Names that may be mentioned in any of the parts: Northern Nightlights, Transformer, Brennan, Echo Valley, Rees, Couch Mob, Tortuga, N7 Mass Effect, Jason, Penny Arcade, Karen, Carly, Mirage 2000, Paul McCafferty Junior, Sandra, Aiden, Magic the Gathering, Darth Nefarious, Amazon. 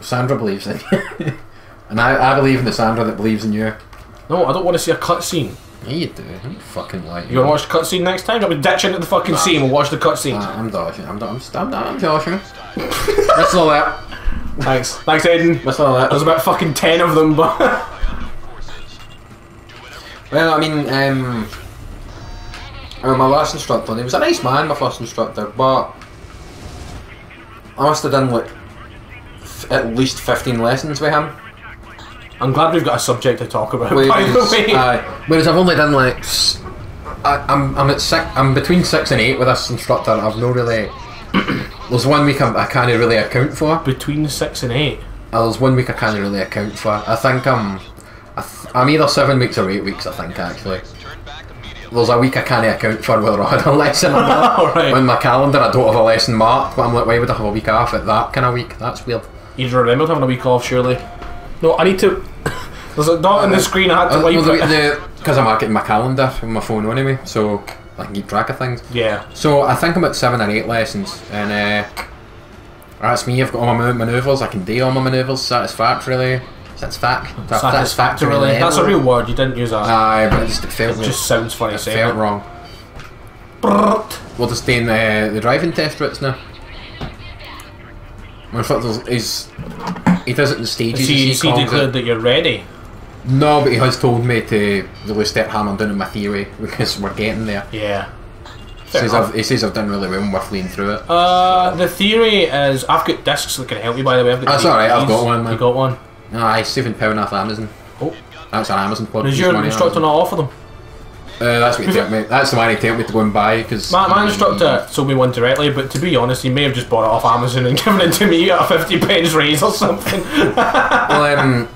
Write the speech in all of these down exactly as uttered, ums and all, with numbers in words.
Sandra believes in you. And I, I believe in the Sandra that believes in you. No, I don't want to see a cutscene. Yeah, you do. You fucking like you. You want to watch the cutscene next time? I'll be ditching into the fucking nah, scene and we'll watch the cutscene. Nah, I'm dodging. I'm dodging. I'm, I'm, I'm dodging. That's all that. Thanks. Thanks, Aiden. That's all that. There's about fucking ten of them, but... Well, I mean, um... Well, my last instructor, he was a nice man, my first instructor, but... I must have done, like, f at least fifteen lessons with him. I'm glad we've got a subject to talk about. Whereas, by the way. Uh, whereas I've only done like I, I'm I'm at six. I'm between six and eight with this instructor. I've no really. There's one week I'm, I can't really account for. Between six and eight. Uh, there's one week I can't really account for. I think I'm. I th I'm either seven weeks or eight weeks. I think actually. There's a week I can't account for whether I had a lesson or not. All right. On my calendar, I don't have a lesson marked, but I'm like, why would I have a week off at that kind of week? That's weird. You'd remembered having a week off, surely. No, I need to. There's a dot on the screen. I had to uh, wipe it because I'm marking my calendar on my phone anyway, so I can keep track of things. Yeah. So I think I'm at seven and eight lessons, and uh, that's me. I've got all my manoeuvres. I can do all my manoeuvres satisfactorily. Satisfact satisfactorily. That's a real word. You didn't use that. Aye, but it just it felt. It just sounds funny. It saying felt it. Wrong. Brrrt. We're just doing the, the driving test routes now. My instructor is. He does it in stages. So you see declared that you're ready? No, but he has told me to really step hammer down on my theory because we're getting there. Yeah. Says I've, he says I've done really well and we're fleeing through it. Uh, so. The theory is... I've got discs that can help you, by the way. I've got that's alright, I've got one, man. You got one? No, I saved pound off Amazon. Oh. That's an Amazon pod. Does your instructor not offer them? Uh, that's what he took me. That's the one he told me to go and buy because my, my instructor sold me one directly, but to be honest, he may have just bought it off Amazon and given it to me at a fifty pence raise or something. Well, um,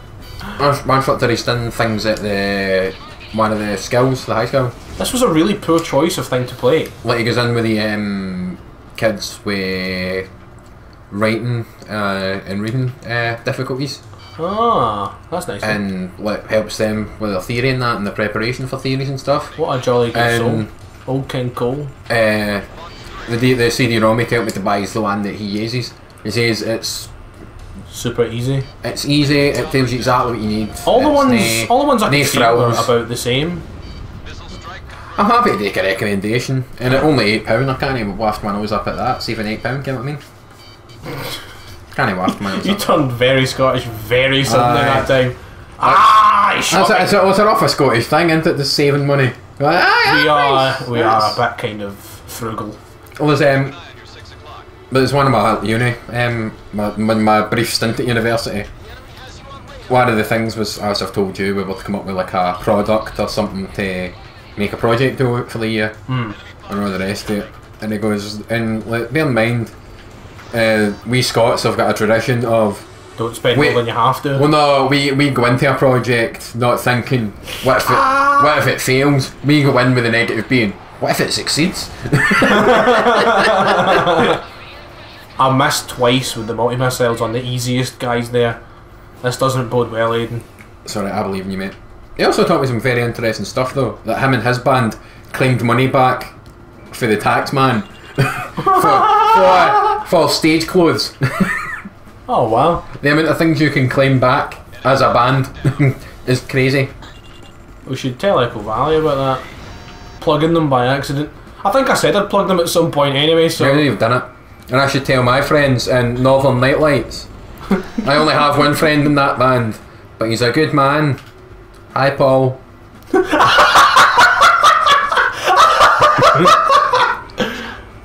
my instructor he's done things at the one of the skills, the high school. This was a really poor choice of thing to play. Like he goes in with the um, kids with writing uh, and reading uh, difficulties. Ah, that's nice. And like helps them with their theory and that, and the preparation for theories and stuff. What a jolly good um, soul, old King Cole. Uh, the the C D ROM he told me to buy is the one that he uses. He says it's super easy. It's easy. It tells you exactly what you need. All it's the ones, nae, all the ones I can see are about the same. I'm happy to take a recommendation, and at only eight pound, I can't even waft my nose up at that. It's even eight pound. Get what I mean? Can't waft my nose. You turned very Scottish very suddenly uh, that time. Ah, it's an off a Scottish thing, isn't it? The saving money. Aye, we aye, are we yes. are a bit kind of frugal. Well, there's um, but there's one of my uni um, my, my my brief stint at university. One of the things was, as I've told you, we were to come up with like a product or something to make a project do for the year mm. and all the rest of it. And it goes, and like, bear in mind. Uh, we Scots have got a tradition of don't spend we, more than you have to. Well, no, we we go into a project not thinking what if it, ah! what if it fails. We go in with a negative being. What if it succeeds? I missed twice with the multi missiles on the easiest guys there. This doesn't bode well, Aiden. Sorry, I believe in you, mate. He also taught me some very interesting stuff though. That him and his band claimed money back for the tax man. for, for For stage clothes. Oh wow! The amount of things you can claim back as a band is crazy. We should tell Echo Valley about that. Plugging them by accident. I think I said I'd plug them at some point anyway. So maybe you've done it. And I should tell my friends in Northern Nightlights. I only have one friend in that band, but he's a good man. Hi, Paul.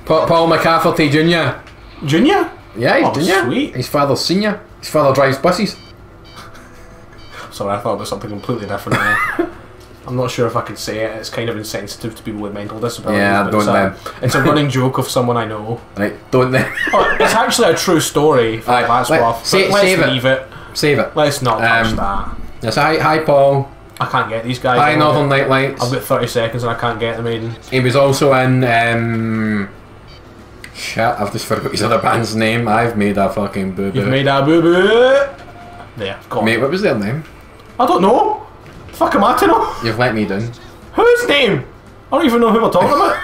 pa Paul McCafferty Junior Junior? Yeah, he's oh, Junior. Sweet. His father's senior. His father drives buses. Sorry, I thought it was something completely different. I'm not sure if I could say it. It's kind of insensitive to people with mental disabilities. Yeah, but don't it's a, then. It's a running joke of someone I know. Right, don't then. Oh, it's actually a true story. Right, that's let, rough. Say, let's save leave it. it. Save it. Let's not touch um, that. Yes, hi, hi, Paul. I can't get these guys. Hi, Northern Nightlights. I've got thirty seconds and I can't get them in. He was also in. Um, Shit, I've just forgot his other band's name. I've made a fucking boo boo. You've made a boo boo. There, gone. Mate, what was their name? I don't know. The fuck am I to know? You've let me down. Whose name? I don't even know who we're talking about.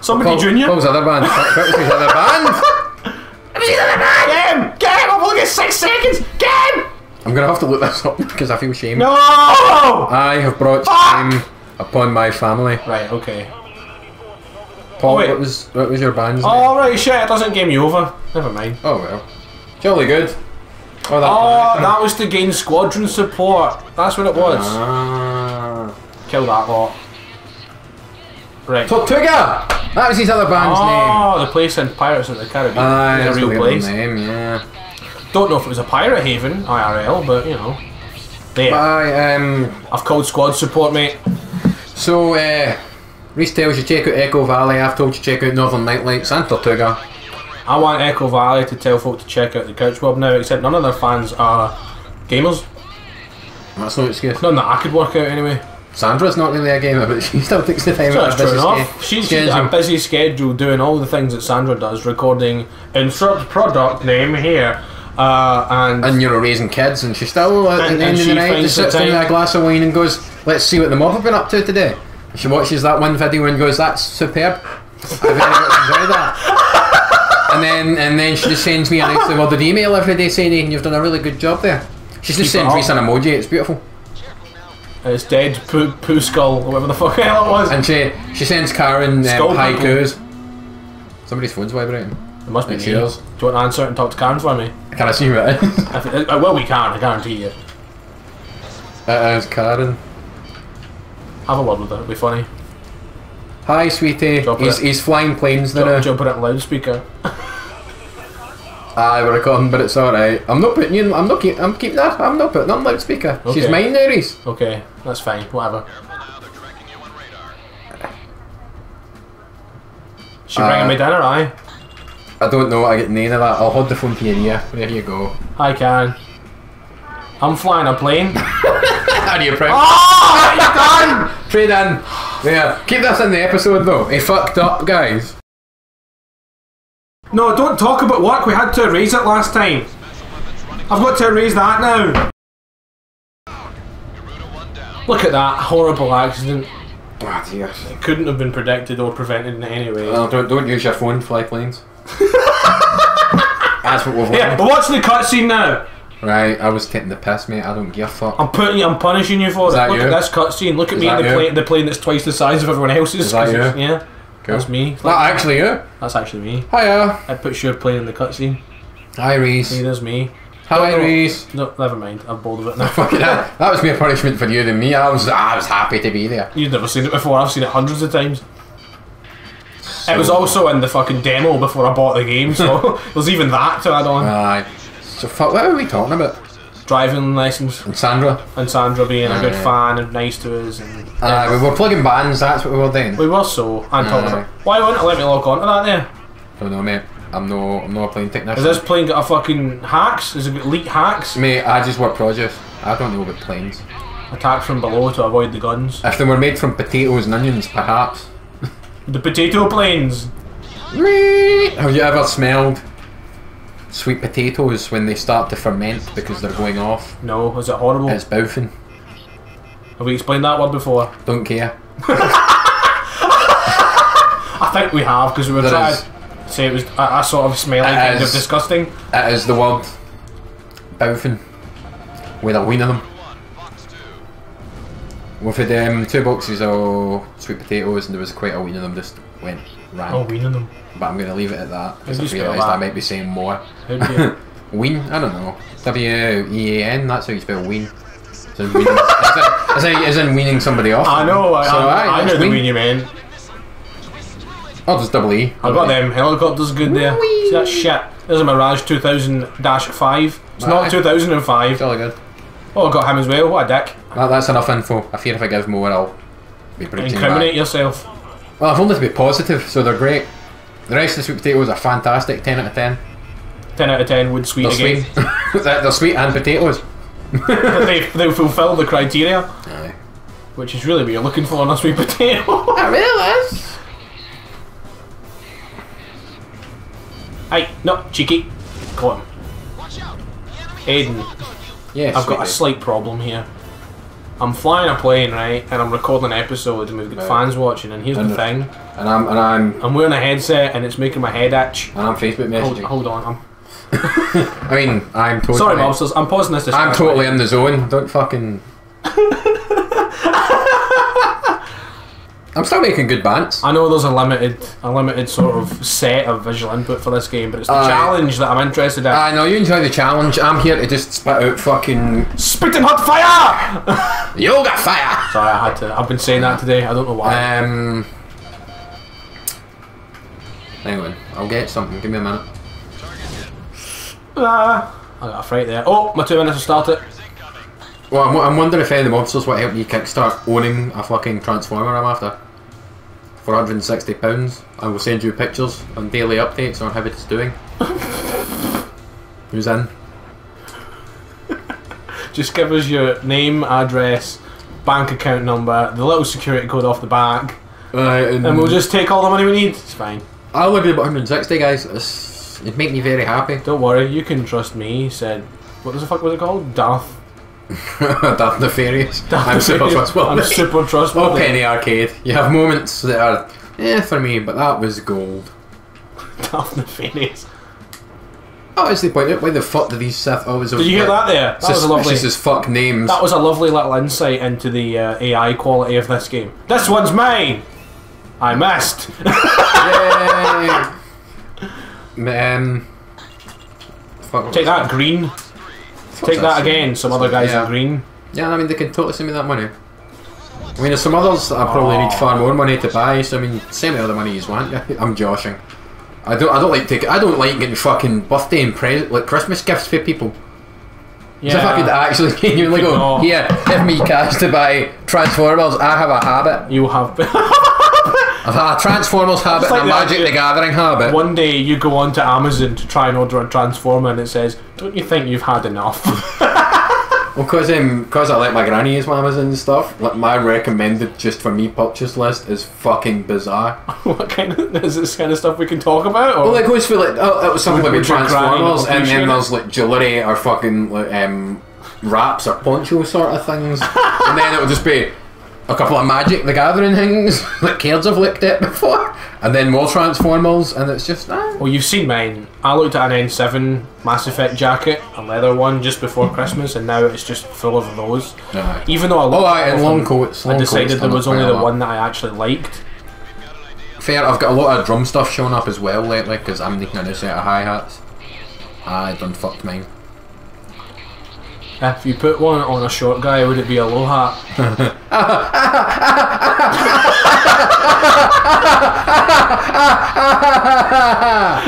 Somebody Paul, Junior. What was other band? What was his other band? It was his other band! Get him! Get him! I've only got six seconds! Get I'm gonna have to look this up because I feel shame. No! I have brought Fuck! shame upon my family. Right, okay. Paul, oh, what was what was your band's oh, name? Oh right, shit, it doesn't get me over. Never mind. Oh well. Jolly good. Oh, that, oh, that was to gain squadron support. That's what it was. Ah. Kill that lot. Right. Tortuga! That was his other band's oh, name. Oh, the place in Pirates of the Caribbean. Uh, it was a real place. Name, yeah. Don't know if it was a pirate haven, I R L, but you know. There. I, um, I've called squad support, mate. So, uh, Reese tells you check out Echo Valley. I've told you check out Northern Nightlights and Tortuga. I want Echo Valley to tell folk to check out the Couch Mob now, except none of their fans are gamers. That's no excuse. None that I could work out anyway. Sandra's not really a gamer, but she still takes the time so out of her busy She's got a busy schedule doing all the things that Sandra does, recording insert product name here. Uh, and, and you're raising kids, and she still at and, the end of the night just sits in a glass of wine and goes, let's see what the mob have been up to today. And she watches that one video and goes, that's superb. I've very much enjoyed that. And then and then she just sends me a nicely worded email every day saying, Aiden, you've done a really good job there. She just sends me some emoji, it's beautiful. It's dead, poo, poo skull, or whatever the fuck hell it was. And she, she sends Karen um, haikus. Somebody's phone's vibrating. It must be cheers. Do you want to answer it and talk to Karen for me? I can assume it is. Well, we can, I guarantee you. It is Karen. Have a word with her, it'll be funny. Hi, sweetie. He's, he's flying planes jump, now. Jump it at loudspeaker. Aye, we're recording, but it's alright. I'm not putting you in, I'm not keep, I'm keeping that, I'm not putting on loudspeaker. Okay. She's mine now, Reese. Okay, that's fine, whatever. She uh, bringing me dinner, aye? I don't know, I get none of that. I'll hold the phone to your ear. There you go. Hi, Karen. I'm flying a plane. How do you proud? Oh, you done! Trade in. There. Keep this in the episode, though. He fucked up, guys. No, don't talk about work. We had to erase it last time. I've got to erase that now. Look at that horrible accident. Oh, dear. It couldn't have been predicted or prevented in any way. Oh, don't, don't use your phone to fly planes. That's what we're watching. Yeah, but watch the cutscene now. Right, I was taking the piss, mate. I don't give a fuck. I'm putting you, I'm punishing you for it. Look at this cutscene. Look at me in the plane, the plane that's twice the size of everyone else's. Is that you? Yeah, that's me. That actually you? That's actually me. Hiya. I put your plane in the cutscene. Hi, Reese. Hey, there's me. Hi, Reese. No, never mind. I'm bored of it now. That was more punishment for you than me. I was, I was happy to be there. You've never seen it before. I've seen it hundreds of times. So it was also in the fucking demo before I bought the game, so there's even that to add on. Aye. So fuck, what are we talking about? Driving licence. And Sandra. And Sandra being aye. a good fan and nice to us. And aye, yeah. We were plugging bands, that's what we were doing. We were so, and talking about. Why wouldn't it let me log on to that there? I don't know, mate. I'm no, I'm not a plane technician. Is this plane got a fucking hacks? Is it got leak hacks? Mate, I just work produce. I don't know about planes. Attacks from below to avoid the guns. If they were made from potatoes and onions, perhaps. The potato planes. Have you ever smelled sweet potatoes when they start to ferment because they're going off? No, is it horrible? It's bouffing. Have we explained that word before? Don't care. I think we have because we were there trying is, to say it was a, a sort of smelling kind is, of disgusting. It is the word bouffing with a ween of them. We've had um, two boxes of sweet potatoes and there was quite a ween of them just went rank. Oh, ween of them. But I'm going to leave it at that because I realised I might be saying more. Ween? I don't know. W E A N, that's how you spell ween. As in, weening, as in, as in weaning somebody off. I know, I, so, I, I, I know ween. the ween you meant. Oh, there's double E. I've got them helicopters good there. Wee. See that shit? There's a Mirage two thousand dash five. It's not two thousand five. It's all good. Oh, I got him as well. What a dick. That, that's enough info. I fear if I give more, I'll be breaching Incriminate that. yourself. Well, I've only to be positive, so they're great. The rest of the sweet potatoes are fantastic. ten out of ten. ten out of ten would sweet they're again. Sweet. They're sweet and potatoes. they, they fulfill the criteria. Aye. Which is really what you're looking for on a sweet potato. It really is. Aye, no, cheeky. Got him. Aiden. Yes, I've got a slight problem here. I'm flying a plane, right, and I'm recording an episode, and we've got fans watching. And here's the thing. And I'm and I'm. I'm wearing a headset, and it's making my head itch. And I'm Facebook messaging. Hold, hold on, I'm. I mean, I'm totally... Sorry, mobsters, I'm pausing this to I'm totally in the zone. Don't fucking... I'm still making good bants. I know there's a limited, a limited sort of set of visual input for this game, but it's the uh, challenge that I'm interested in. I know you enjoy the challenge. I'm here to just spit out fucking spitting hot fire. Yoga fire. Sorry, I had to. I've been saying that today. I don't know why. Um. Hang on, I'll get something. Give me a minute. Ah, I got a fright there. Oh, my two minutes to start it. Well, I'm, I'm wondering if any of the mobsters want to help you kickstart owning a fucking Transformer I'm after. four hundred and sixty pounds. I will send you pictures and daily updates on how it's doing. Who's in? Just give us your name, address, bank account number, the little security code off the back, right, and, and we'll just take all the money we need. It's fine. I'll agree about one hundred and sixty, guys. It's, it'd make me very happy. Don't worry, you can trust me, said... What the fuck was it called? Darth... Darth Nefarious. Darth I'm super trustworthy. I'm super trustworthy. Oh, Penny Arcade. You have moments that are, eh, for me, but that was gold. Darth Nefarious. Oh, it's the point. Why the fuck do these Sith always... Did you hear that there? That was a lovely... as fuck names. That was a lovely little insight into the uh, A I quality of this game. This one's mine! I missed! Yay! um, fuck, take that, that green. Take that again, some other guys in green. Yeah, I mean, they can totally send me that money. I mean, there's some others that I probably need far more money to buy, so I mean, send me all the money you want. I'm joshing. I don't I don't like taking I don't like getting fucking birthday and present like Christmas gifts for people. Yeah. So if I could actually genuinely go, here, give me cash to buy Transformers, I have a habit. You have I've had a Transformers habit like and a Magic the Gathering habit. One day you go on to Amazon to try and order a Transformer and it says, don't you think you've had enough? Well, because um, I like my granny use my Amazon and stuff, like my recommended just for me purchase list is fucking bizarre. What kind of, is this kind of stuff we can talk about? Or? Well, it goes for like, oh, it was something like Transformers and then there's like jewellery or fucking like, um, wraps or poncho sort of things. And then it'll just be... a couple of Magic the Gathering things that kids have looked at before, and then more Transformers, and it's just ah. Well, you've seen mine. I looked at an N seven Mass Effect jacket, a leather one, just before Christmas, and now it's just full of those. Right. Even though I looked oh, right, at and long coats, long I decided coats there was only the one that I actually liked. Fair. I've got a lot of drum stuff showing up as well lately because I'm needing a new set of hi hats. I done fucked mine. If you put one on a short guy, would it be a low hat?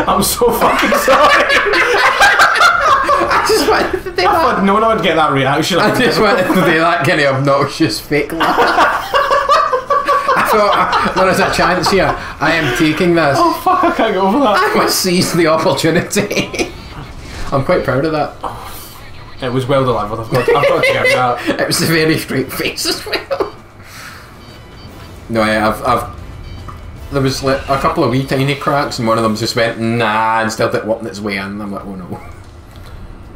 I'm so fucking sorry. I just wanted to do that. No one would get that reaction. I just wanted to do that kind of obnoxious fake laugh. I thought there is a chance here. I am taking this. Oh fuck! I can't go over that. I must seize the opportunity. I'm quite proud of that. It was well delivered, I've got, I've got to get that. It was a very straight face as well. No, yeah, I've, I've... There was like a couple of wee tiny cracks and one of them just went, nah, and started walking its way in. I'm like, oh no.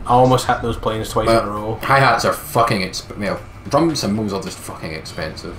I almost hit those planes twice but in a row. Hi-hats are fucking expensive. Well, drum cymbals are just fucking expensive.